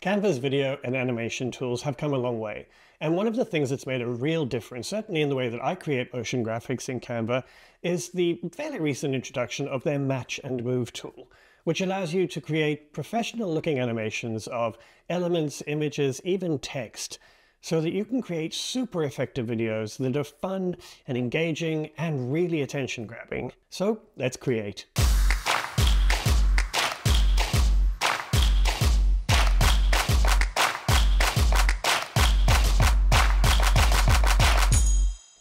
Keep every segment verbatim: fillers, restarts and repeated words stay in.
Canva's video and animation tools have come a long way, and one of the things that's made a real difference, certainly in the way that I create motion graphics in Canva, is the fairly recent introduction of their Match and Move tool, which allows you to create professional-looking animations of elements, images, even text, so that you can create super effective videos that are fun and engaging and really attention-grabbing. So let's create.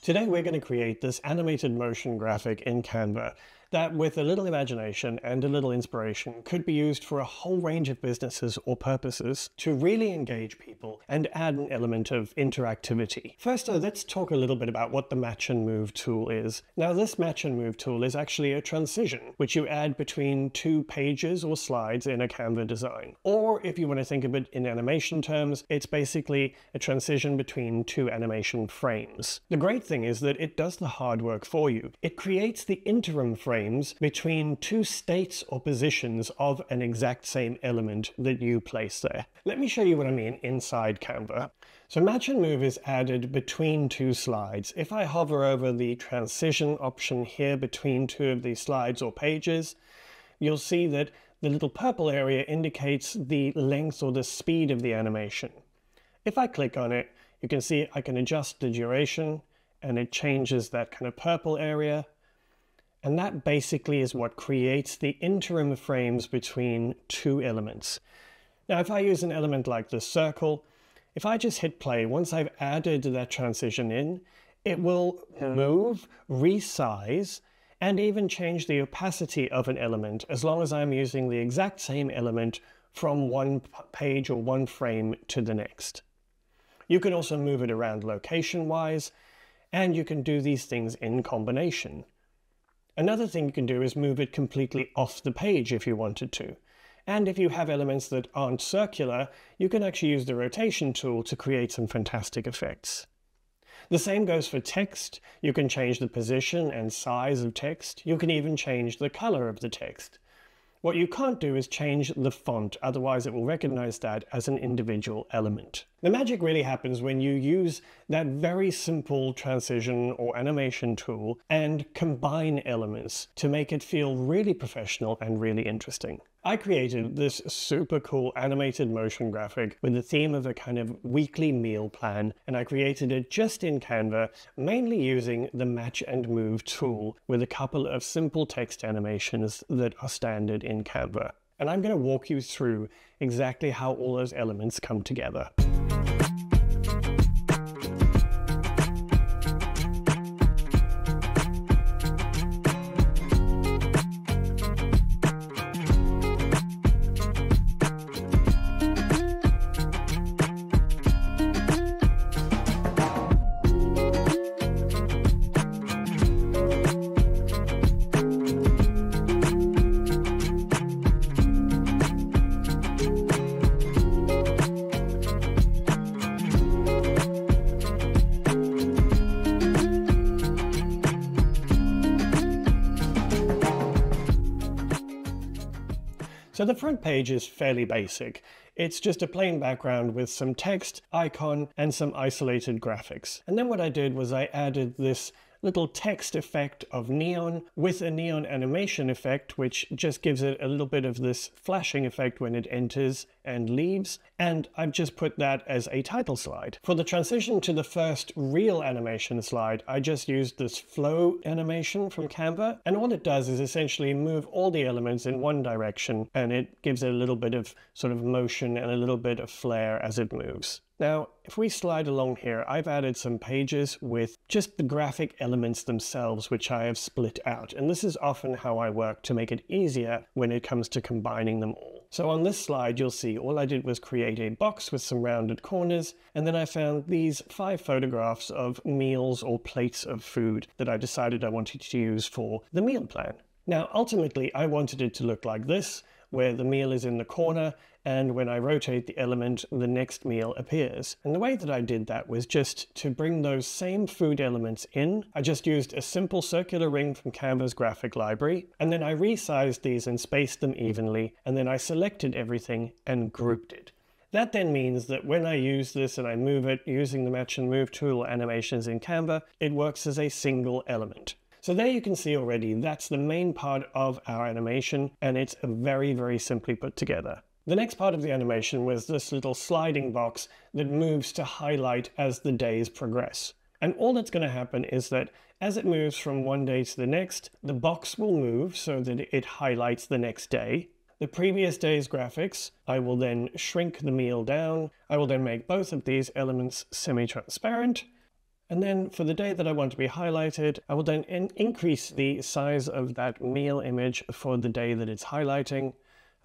Today we're going to create this animated motion graphic in Canva that, with a little imagination and a little inspiration, could be used for a whole range of businesses or purposes to really engage people and add an element of interactivity. First though, let's talk a little bit about what the Match and Move tool is. Now, this Match and Move tool is actually a transition which you add between two pages or slides in a Canva design. Or if you want to think of it in animation terms, it's basically a transition between two animation frames. The great thing is that it does the hard work for you. It creates the interim frames between two states or positions of an exact same element that you place there. Let me show you what I mean inside Canva. So Match and Move is added between two slides. If I hover over the transition option here between two of these slides or pages, you'll see that the little purple area indicates the length or the speed of the animation. If I click on it, you can see I can adjust the duration, and it changes that kind of purple area. And that basically is what creates the interim frames between two elements. Now, if I use an element like the circle, if I just hit play, once I've added that transition in, it will move, resize, and even change the opacity of an element, as long as I'm using the exact same element from one page or one frame to the next. You can also move it around location-wise, and you can do these things in combination. Another thing you can do is move it completely off the page if you wanted to. And if you have elements that aren't circular, you can actually use the rotation tool to create some fantastic effects. The same goes for text. You can change the position and size of text. You can even change the color of the text. What you can't do is change the font, otherwise it will recognize that as an individual element. The magic really happens when you use that very simple transition or animation tool and combine elements to make it feel really professional and really interesting. I created this super cool animated motion graphic with the theme of a kind of weekly meal plan, and I created it just in Canva, mainly using the Match and Move tool with a couple of simple text animations that are standard in Canva. And I'm going to walk you through exactly how all those elements come together. So the front page is fairly basic. It's just a plain background with some text, icon, and some isolated graphics. And then what I did was I added this little text effect of neon with a neon animation effect, which just gives it a little bit of this flashing effect when it enters and leaves. And I've just put that as a title slide. For the transition to the first real animation slide, I just used this flow animation from Canva. And all it does is essentially move all the elements in one direction, and it gives it a little bit of sort of motion and a little bit of flair as it moves. Now, if we slide along here, I've added some pages with just the graphic elements themselves, which I have split out. And this is often how I work to make it easier when it comes to combining them all. So on this slide, you'll see all I did was create a box with some rounded corners, and then I found these five photographs of meals or plates of food that I decided I wanted to use for the meal plan. Now, ultimately, I wanted it to look like this, where the meal is in the corner, and when I rotate the element, the next meal appears. And the way that I did that was just to bring those same food elements in. I just used a simple circular ring from Canva's graphic library, and then I resized these and spaced them evenly, and then I selected everything and grouped it. That then means that when I use this and I move it using the Match and Move tool animations in Canva, it works as a single element. So there you can see already that's the main part of our animation, and it's very, very simply put together. The next part of the animation was this little sliding box that moves to highlight as the days progress. And all that's going to happen is that as it moves from one day to the next, the box will move so that it highlights the next day. The previous day's graphics, I will then shrink the meal down. I will then make both of these elements semi-transparent. And then for the day that I want to be highlighted, I will then in increase the size of that meal image for the day that it's highlighting.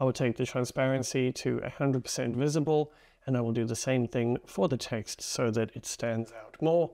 I will take the transparency to one hundred percent visible, and I will do the same thing for the text so that it stands out more.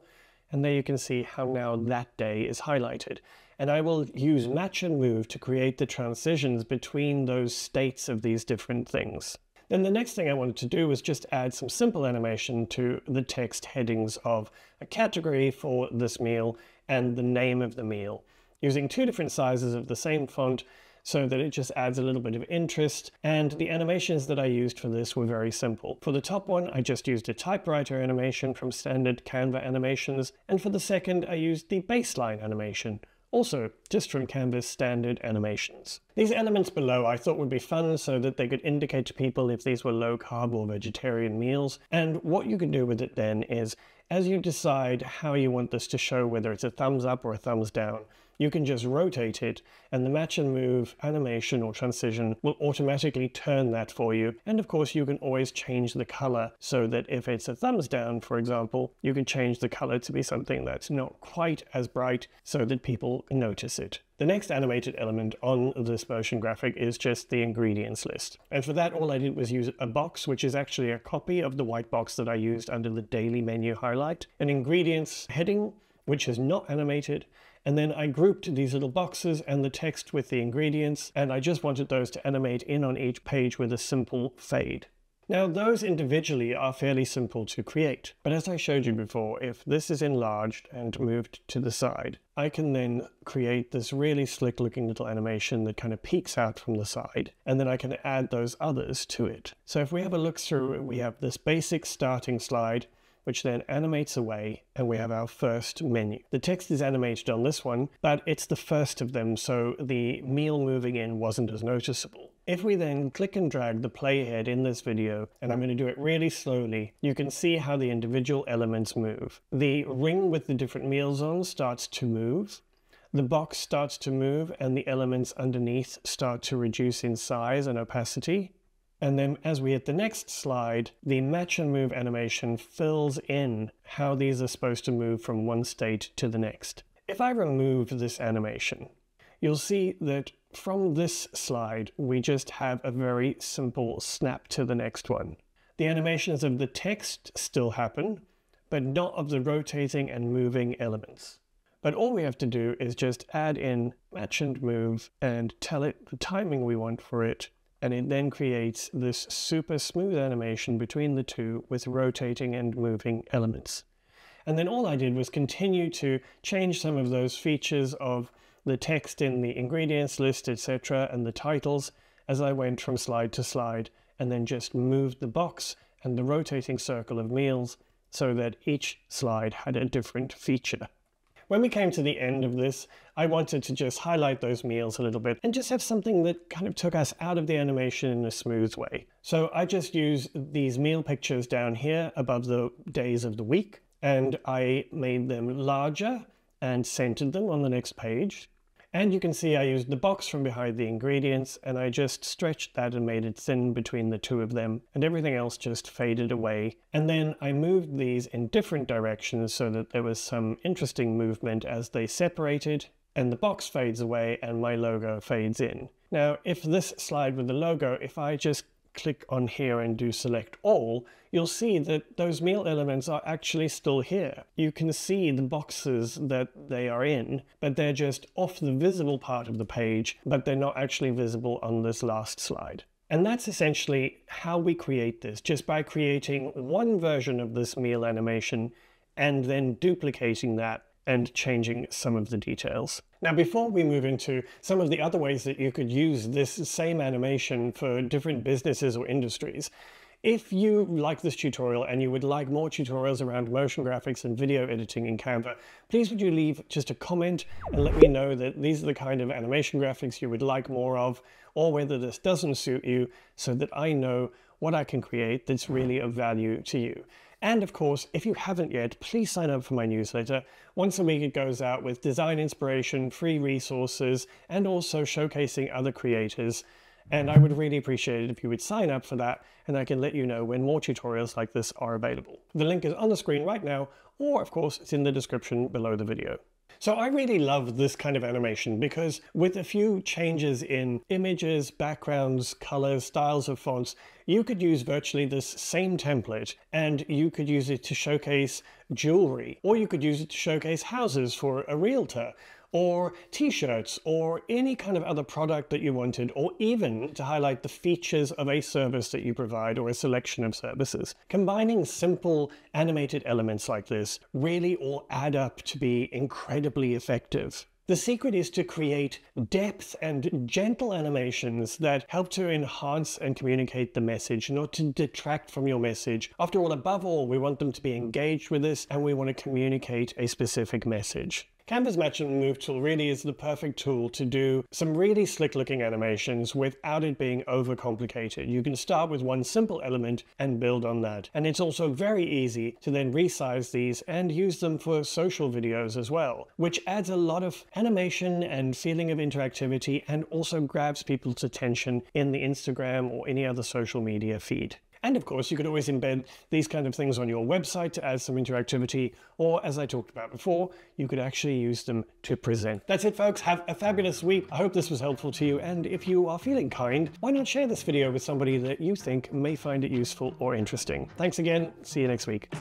And there you can see how now that day is highlighted. And I will use Match and Move to create the transitions between those states of these different things. Then the next thing I wanted to do was just add some simple animation to the text headings of a category for this meal and the name of the meal, using two different sizes of the same font so that it just adds a little bit of interest. And the animations that I used for this were very simple. For the top one, I just used a typewriter animation from standard Canva animations. And for the second, I used the baseline animation, also just from Canva's standard animations. These elements below I thought would be fun so that they could indicate to people if these were low-carb or vegetarian meals. And what you can do with it then is, as you decide how you want this to show, whether it's a thumbs up or a thumbs down, you can just rotate it, and the Match and Move animation or transition will automatically turn that for you. And of course, you can always change the color so that if it's a thumbs down, for example, you can change the color to be something that's not quite as bright so that people notice it. The next animated element on this motion graphic is just the ingredients list. And for that, all I did was use a box, which is actually a copy of the white box that I used under the daily menu highlight, an ingredients heading, which is not animated. And then I grouped these little boxes and the text with the ingredients, and I just wanted those to animate in on each page with a simple fade. Now those individually are fairly simple to create, but as I showed you before, if this is enlarged and moved to the side, I can then create this really slick looking little animation that kind of peeks out from the side, and then I can add those others to it. So if we have a look through, we have this basic starting slide, which then animates away, and we have our first menu. The text is animated on this one, but it's the first of them, so the meal moving in wasn't as noticeable. If we then click and drag the playhead in this video, and I'm going to do it really slowly, you can see how the individual elements move. The ring with the different meals on starts to move, the box starts to move, and the elements underneath start to reduce in size and opacity. And then as we hit the next slide, the Match and Move animation fills in how these are supposed to move from one state to the next. If I remove this animation, you'll see that from this slide, we just have a very simple snap to the next one. The animations of the text still happen, but not of the rotating and moving elements. But all we have to do is just add in Match and Move and tell it the timing we want for it, and it then creates this super smooth animation between the two with rotating and moving elements. And then all I did was continue to change some of those features of the text in the ingredients list, et cetera, and the titles as I went from slide to slide, and then just moved the box and the rotating circle of meals so that each slide had a different feature. When we came to the end of this, I wanted to just highlight those meals a little bit and just have something that kind of took us out of the animation in a smooth way. So I just used these meal pictures down here above the days of the week, and I made them larger and centered them on the next page. And you can see I used the box from behind the ingredients, and I just stretched that and made it thin between the two of them, and everything else just faded away. And then I moved these in different directions so that there was some interesting movement as they separated, and the box fades away and my logo fades in. Now, if this slide with the logo, if I just click on here and do select all, you'll see that those meal elements are actually still here. You can see the boxes that they are in, but they're just off the visible part of the page, but they're not actually visible on this last slide. And that's essentially how we create this, just by creating one version of this meal animation and then duplicating that and changing some of the details. Now, before we move into some of the other ways that you could use this same animation for different businesses or industries, If you like this tutorial and you would like more tutorials around motion graphics and video editing in Canva, please would you leave just a comment and let me know that these are the kind of animation graphics you would like more of, or whether this doesn't suit you, so that I know what I can create that's really of value to you. And of course, if you haven't yet, please sign up for my newsletter. Once a week it goes out with design inspiration, free resources, and also showcasing other creators. And I would really appreciate it if you would sign up for that, and I can let you know when more tutorials like this are available. The link is on the screen right now, or of course it's in the description below the video. So I really love this kind of animation because with a few changes in images, backgrounds, colors, styles of fonts, you could use virtually this same template, and you could use it to showcase jewelry, or you could use it to showcase houses for a realtor, or t-shirts, or any kind of other product that you wanted, or even to highlight the features of a service that you provide or a selection of services. Combining simple animated elements like this really all add up to be incredibly effective. The secret is to create depth and gentle animations that help to enhance and communicate the message, not to detract from your message. After all, above all, we want them to be engaged with this, and we want to communicate a specific message. Canva's Match and Move tool really is the perfect tool to do some really slick looking animations without it being overcomplicated. You can start with one simple element and build on that. And it's also very easy to then resize these and use them for social videos as well, which adds a lot of animation and feeling of interactivity, and also grabs people's attention in the Instagram or any other social media feed. And of course, you could always embed these kind of things on your website to add some interactivity, or as I talked about before, you could actually use them to present. That's it, folks. Have a fabulous week. I hope this was helpful to you, and if you are feeling kind, why not share this video with somebody that you think may find it useful or interesting. Thanks again. See you next week.